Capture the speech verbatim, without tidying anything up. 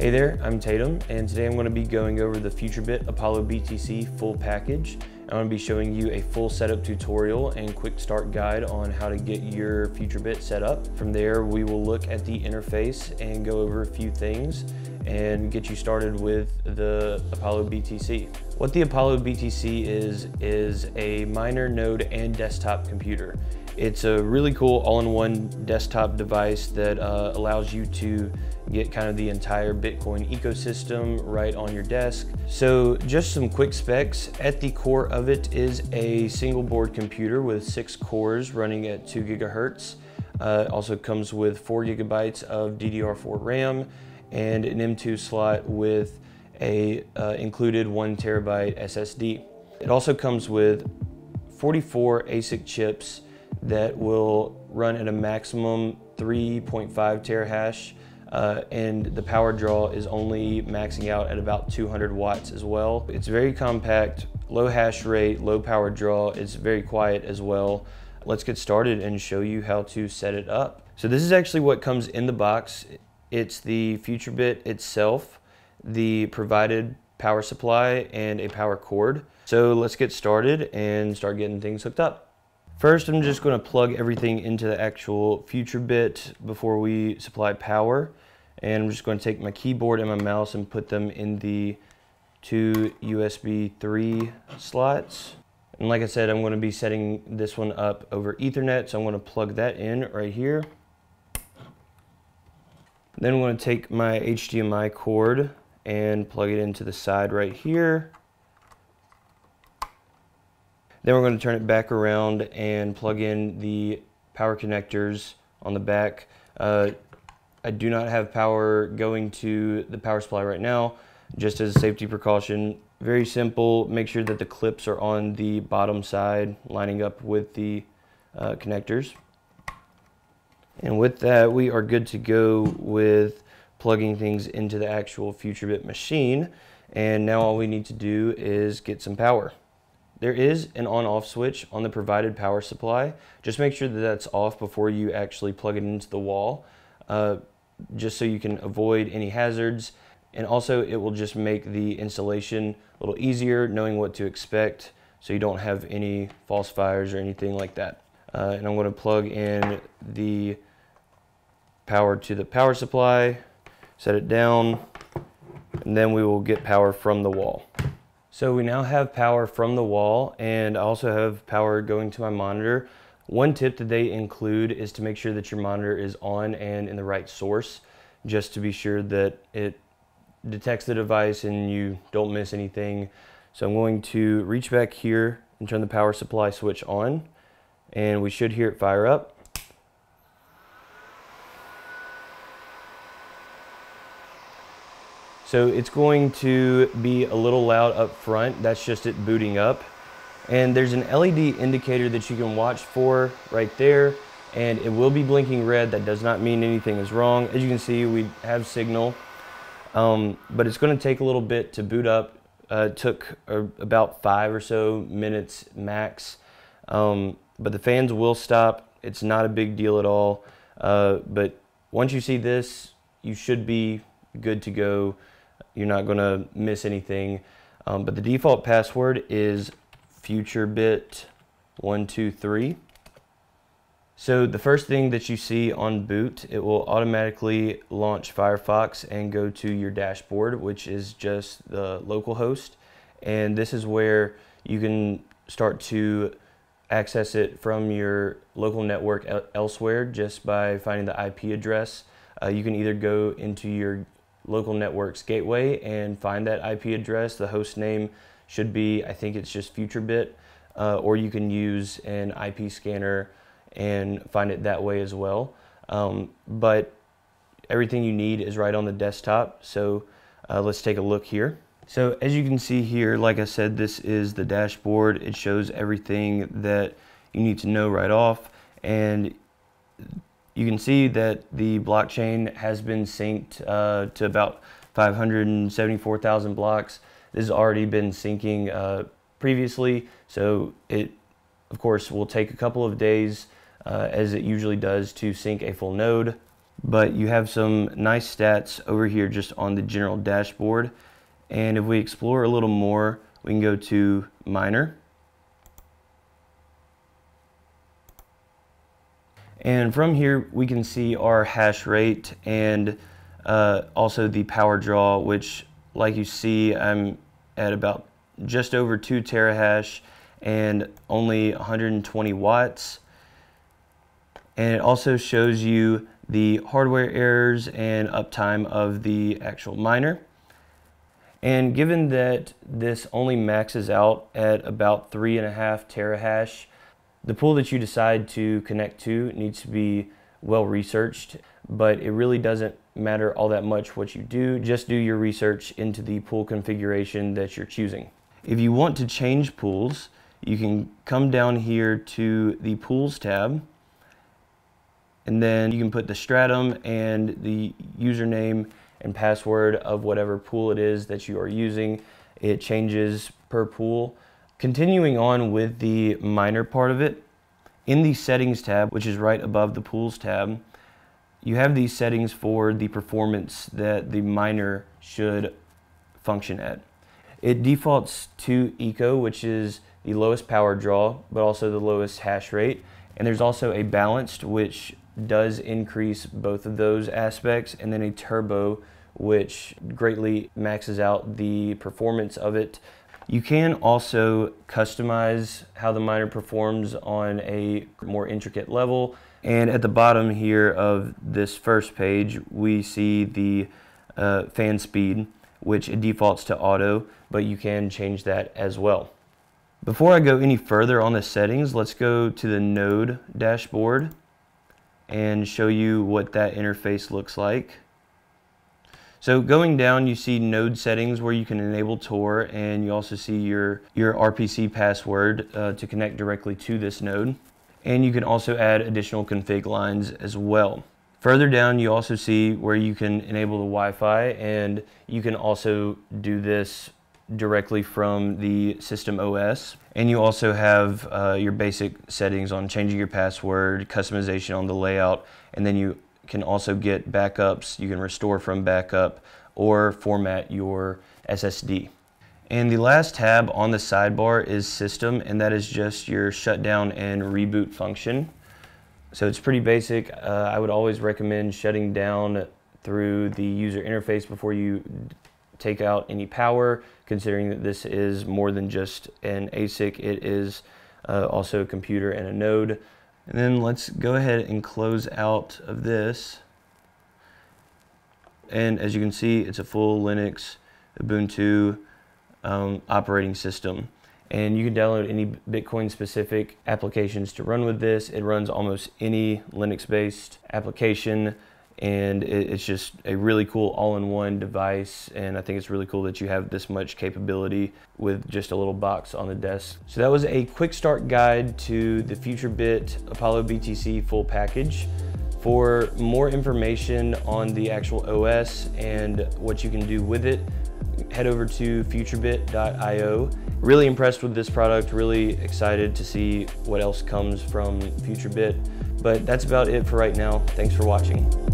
Hey there, I'm Tatum, and today I'm going to be going over the FutureBit Apollo B T C full package. I'm going to be showing you a full setup tutorial and quick start guide on how to get your FutureBit set up. From there, we will look at the interface and go over a few things and get you started with the Apollo B T C. What the Apollo B T C is, is a miner node and desktop computer. It's a really cool all-in-one desktop device that uh, allows you to get kind of the entire Bitcoin ecosystem right on your desk. So just some quick specs. At the core of it is a single board computer with six cores running at two gigahertz. Uh, also comes with four gigabytes of D D R four RAM and an M two slot with a uh, included one terabyte S S D. It also comes with forty-four ASIC chips that will run at a maximum three point five terahash, uh, and the power draw is only maxing out at about two hundred watts as well. It's very compact, low hash rate, low power draw. It's very quiet as well. Let's get started and show you how to set it up. So this is actually what comes in the box. It's the FutureBit itself, the provided power supply, and a power cord. So let's get started and start getting things hooked up. First, I'm just going to plug everything into the actual FutureBit before we supply power. And I'm just going to take my keyboard and my mouse and put them in the two U S B three slots. And like I said, I'm going to be setting this one up over Ethernet, so I'm going to plug that in right here. Then I'm going to take my H D M I cord and plug it into the side right here. Then we're going to turn it back around and plug in the power connectors on the back. Uh, I do not have power going to the power supply right now, just as a safety precaution. Very simple. Make sure that the clips are on the bottom side, lining up with the uh, connectors. And with that, we are good to go with plugging things into the actual FutureBit machine. And now all we need to do is get some power. There is an on-off switch on the provided power supply. Just make sure that that's off before you actually plug it into the wall, uh, just so you can avoid any hazards. And also it will just make the installation a little easier, knowing what to expect, so you don't have any false fires or anything like that. Uh, and I'm gonna plug in the power to the power supply, set it down, and then we will get power from the wall. So we now have power from the wall, and I also have power going to my monitor. One tip that they include is to make sure that your monitor is on and in the right source, just to be sure that it detects the device and you don't miss anything. So I'm going to reach back here and turn the power supply switch on, and we should hear it fire up. So it's going to be a little loud up front. That's just it booting up. And there's an L E D indicator that you can watch for right there, and it will be blinking red. That does not mean anything is wrong. As you can see, we have signal, um, but it's gonna take a little bit to boot up. Uh, it took uh, about five or so minutes max, um, but the fans will stop. It's not a big deal at all, uh, but once you see this, you should be good to go. You're not going to miss anything, um, but the default password is futurebit one two three. So the first thing that you see on boot, it will automatically launch Firefox and go to your dashboard, which is just the localhost, and this is where you can start to access it from your local network elsewhere just by finding the I P address. Uh, you can either go into your local network's gateway and find that I P address. The host name should be, I think it's just FutureBit, uh, or you can use an I P scanner and find it that way as well. Um, but everything you need is right on the desktop. So uh, let's take a look here. So as you can see here, like I said, this is the dashboard. It shows everything that you need to know right off, and you can see that the blockchain has been synced uh, to about five hundred seventy-four thousand blocks. This has already been syncing uh, previously, so it, of course, will take a couple of days, uh, as it usually does, to sync a full node. but you have some nice stats over here just on the general dashboard. And if we explore a little more, we can go to miner. And from here, we can see our hash rate and uh, also the power draw, which like you see, I'm at about just over two terahash and only one hundred twenty watts. And it also shows you the hardware errors and uptime of the actual miner. And given that this only maxes out at about three and a half terahash, the pool that you decide to connect to needs to be well researched, but it really doesn't matter all that much what you do. Just do your research into the pool configuration that you're choosing. If you want to change pools, you can come down here to the Pools tab, and then you can put the stratum and the username and password of whatever pool it is that you are using. It changes per pool. Continuing on with the miner part of it, in the settings tab, which is right above the pools tab, you have these settings for the performance that the miner should function at. It defaults to eco, which is the lowest power draw, but also the lowest hash rate. And there's also a balanced, which does increase both of those aspects, and then a turbo, which greatly maxes out the performance of it. You can also customize how the miner performs on a more intricate level. And at the bottom here of this first page, we see the uh, fan speed, which it defaults to auto, but you can change that as well. Before I go any further on the settings, let's go to the node dashboard and show you what that interface looks like. So going down, you see node settings where you can enable Tor, and you also see your, your R P C password uh, to connect directly to this node. And you can also add additional config lines as well. Further down, you also see where you can enable the Wi-Fi, and you can also do this directly from the system O S. And you also have uh, your basic settings on changing your password, customization on the layout, and then you can also get backups. You can restore from backup or format your S S D. And the last tab on the sidebar is system, and that is just your shutdown and reboot function. So it's pretty basic. Uh, I would always recommend shutting down through the user interface before you take out any power, considering that this is more than just an A S I C. It is uh, also a computer and a node. And then let's go ahead and close out of this. And as you can see, it's a full Linux Ubuntu um, operating system. And you can download any Bitcoin specific applications to run with this. It runs almost any Linux based application. And it's just a really cool all-in-one device, and I think it's really cool that you have this much capability with just a little box on the desk. So that was a quick start guide to the FutureBit Apollo B T C full package. For more information on the actual O S and what you can do with it, head over to futurebit dot i o. Really impressed with this product, really excited to see what else comes from FutureBit. But that's about it for right now. Thanks for watching.